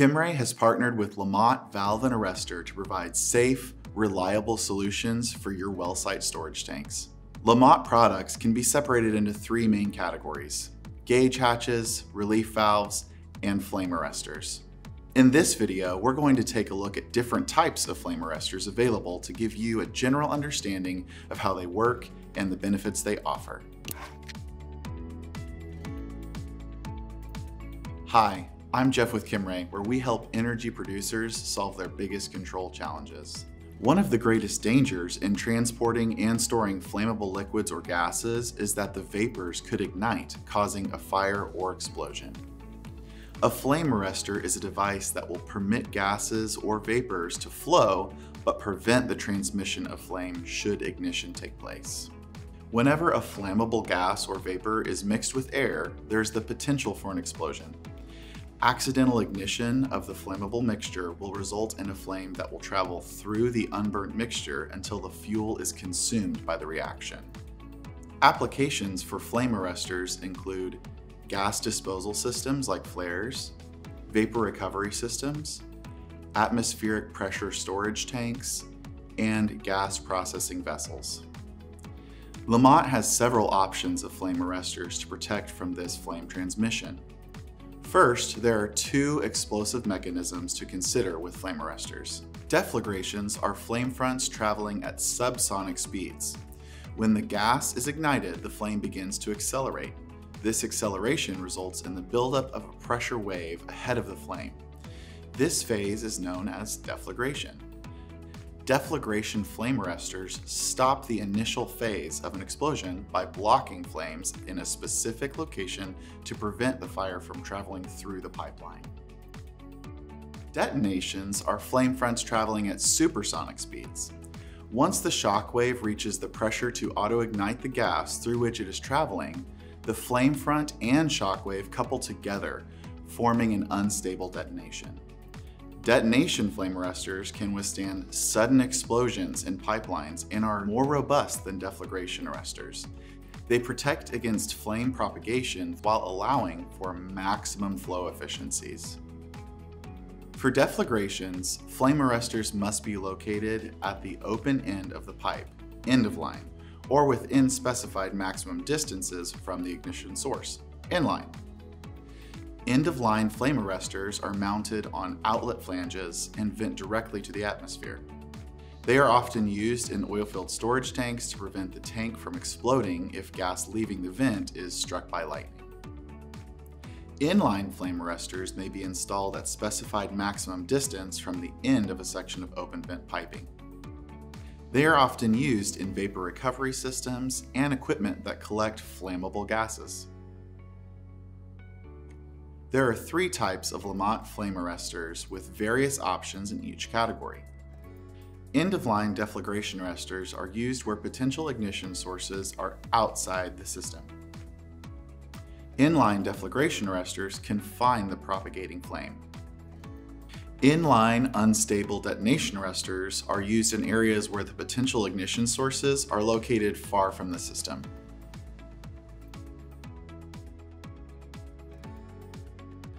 Kimray has partnered with LaMOT Valve and Arrestor to provide safe, reliable solutions for your well site storage tanks. LaMOT products can be separated into three main categories: gauge hatches, relief valves, and flame arrestors. In this video, we're going to take a look at different types of flame arrestors available to give you a general understanding of how they work and the benefits they offer. Hi, I'm Jeff with Kimray, where we help energy producers solve their biggest control challenges. One of the greatest dangers in transporting and storing flammable liquids or gases is that the vapors could ignite, causing a fire or explosion. A flame arrestor is a device that will permit gases or vapors to flow, but prevent the transmission of flame should ignition take place. Whenever a flammable gas or vapor is mixed with air, there's the potential for an explosion. Accidental ignition of the flammable mixture will result in a flame that will travel through the unburnt mixture until the fuel is consumed by the reaction. Applications for flame arrestors include gas disposal systems like flares, vapor recovery systems, atmospheric pressure storage tanks, and gas processing vessels. LaMOT has several options of flame arrestors to protect from this flame transmission. First, there are two explosive mechanisms to consider with flame arrestors. Deflagrations are flame fronts traveling at subsonic speeds. When the gas is ignited, the flame begins to accelerate. This acceleration results in the buildup of a pressure wave ahead of the flame. This phase is known as deflagration. Deflagration flame arrestors stop the initial phase of an explosion by blocking flames in a specific location to prevent the fire from traveling through the pipeline. Detonations are flame fronts traveling at supersonic speeds. Once the shock wave reaches the pressure to auto-ignite the gas through which it is traveling, the flame front and shock wave couple together, forming an unstable detonation. Detonation flame arrestors can withstand sudden explosions in pipelines and are more robust than deflagration arrestors. They protect against flame propagation while allowing for maximum flow efficiencies. For deflagrations, flame arrestors must be located at the open end of the pipe, end of line, or within specified maximum distances from the ignition source, inline. End-of-line flame arrestors are mounted on outlet flanges and vent directly to the atmosphere. They are often used in oil-filled storage tanks to prevent the tank from exploding if gas leaving the vent is struck by lightning. Inline flame arrestors may be installed at specified maximum distance from the end of a section of open vent piping. They are often used in vapor recovery systems and equipment that collect flammable gases. There are three types of LaMOT flame arrestors with various options in each category. End-of-line deflagration arrestors are used where potential ignition sources are outside the system. Inline deflagration arrestors confine the propagating flame. Inline unstable detonation arrestors are used in areas where the potential ignition sources are located far from the system.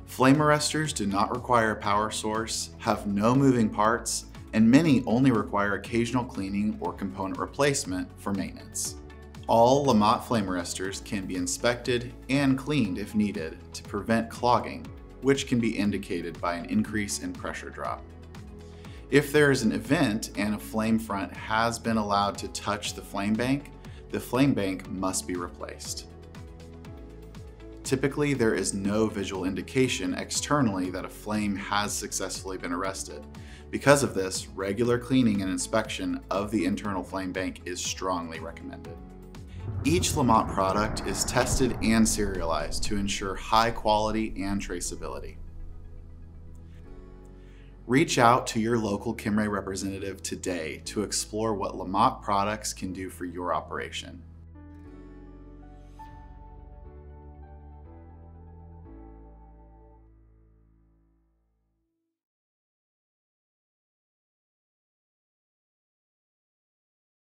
Flame arrestors do not require a power source, have no moving parts, and many only require occasional cleaning or component replacement for maintenance. All LaMOT flame arrestors can be inspected and cleaned if needed to prevent clogging, which can be indicated by an increase in pressure drop. If there is an event and a flame front has been allowed to touch the flame bank must be replaced. Typically, there is no visual indication externally that a flame has successfully been arrested. Because of this, regular cleaning and inspection of the internal flame bank is strongly recommended. Each LaMOT product is tested and serialized to ensure high quality and traceability. Reach out to your local Kimray representative today to explore what LaMOT products can do for your operation.